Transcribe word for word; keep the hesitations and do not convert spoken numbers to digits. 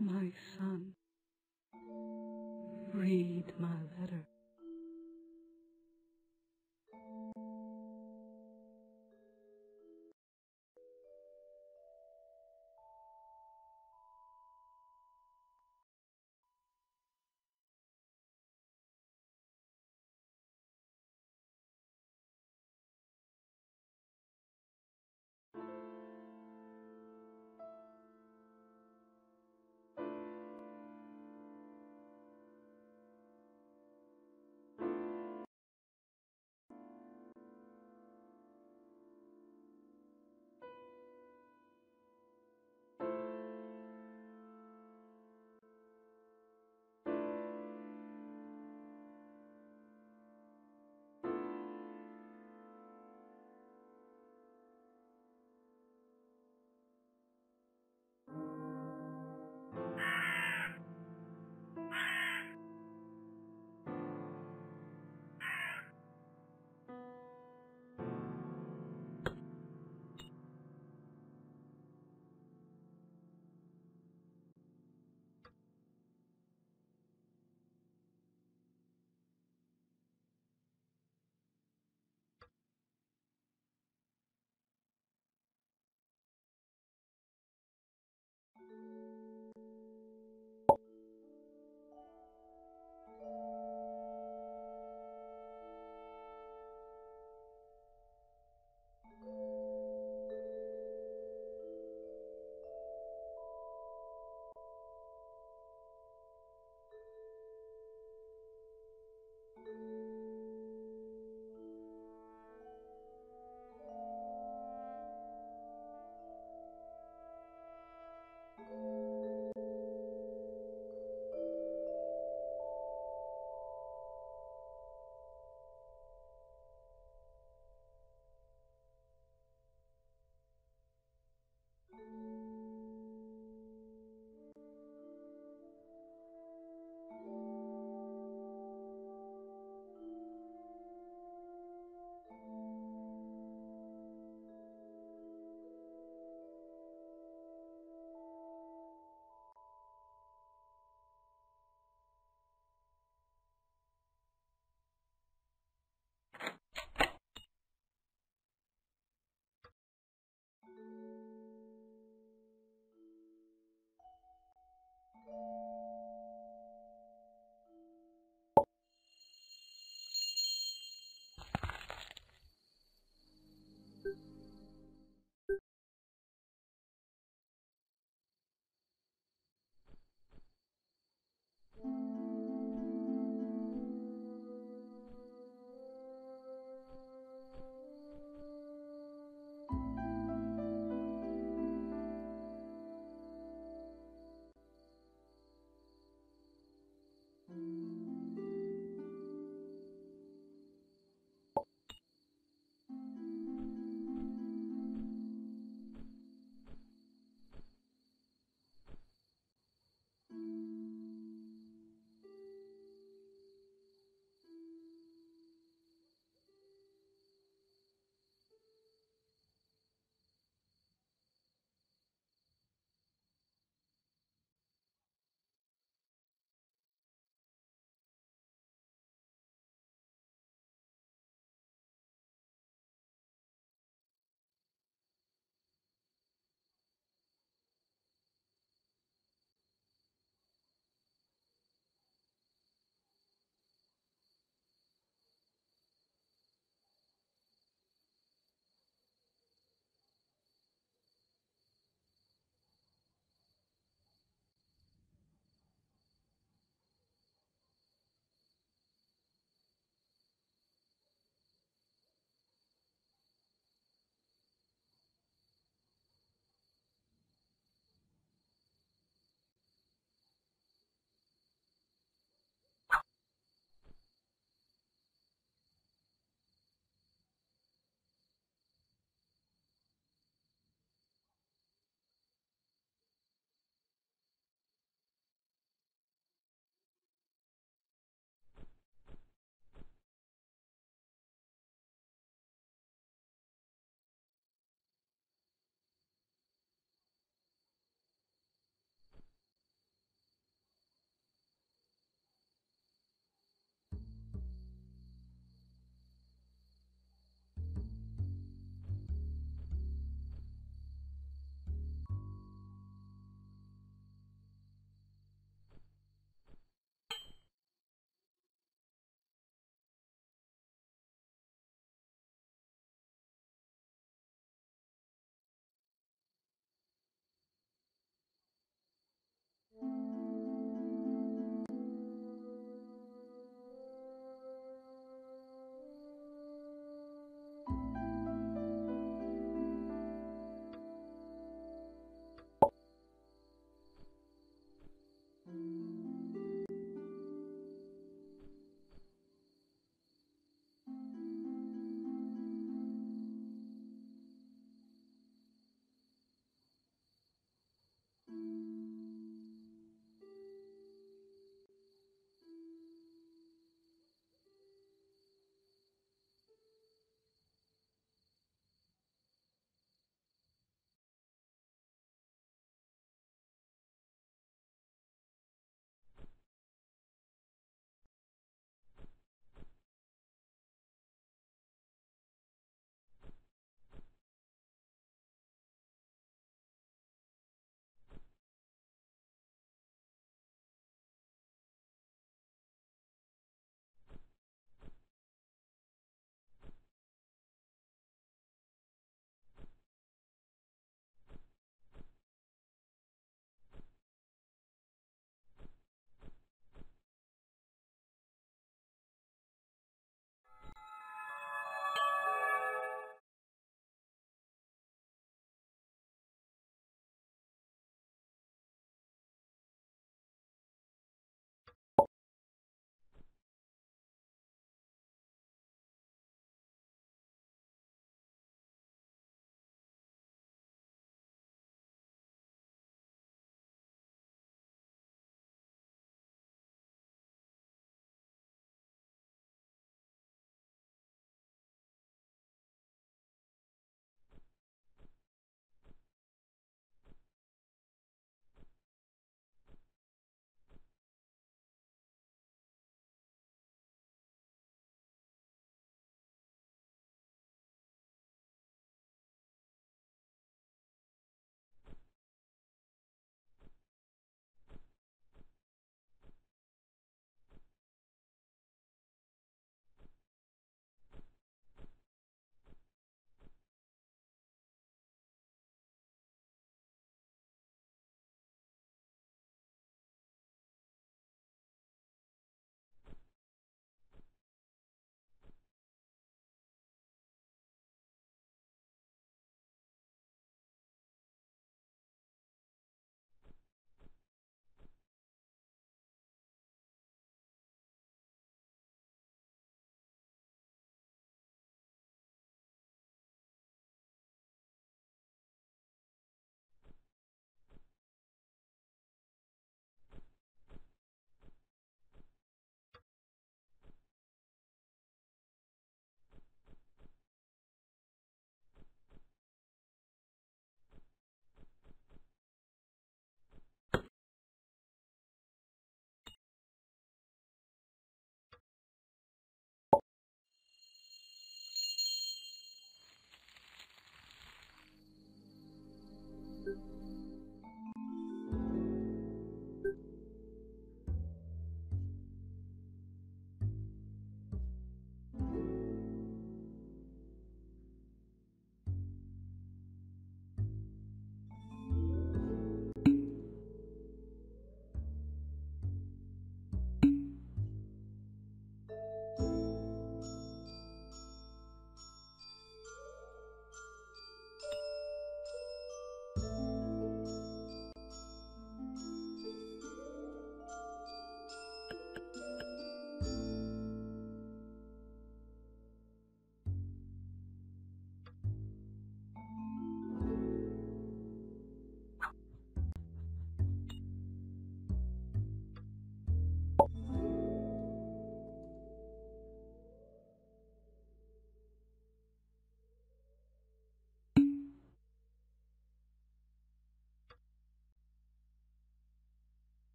My son, read my letter.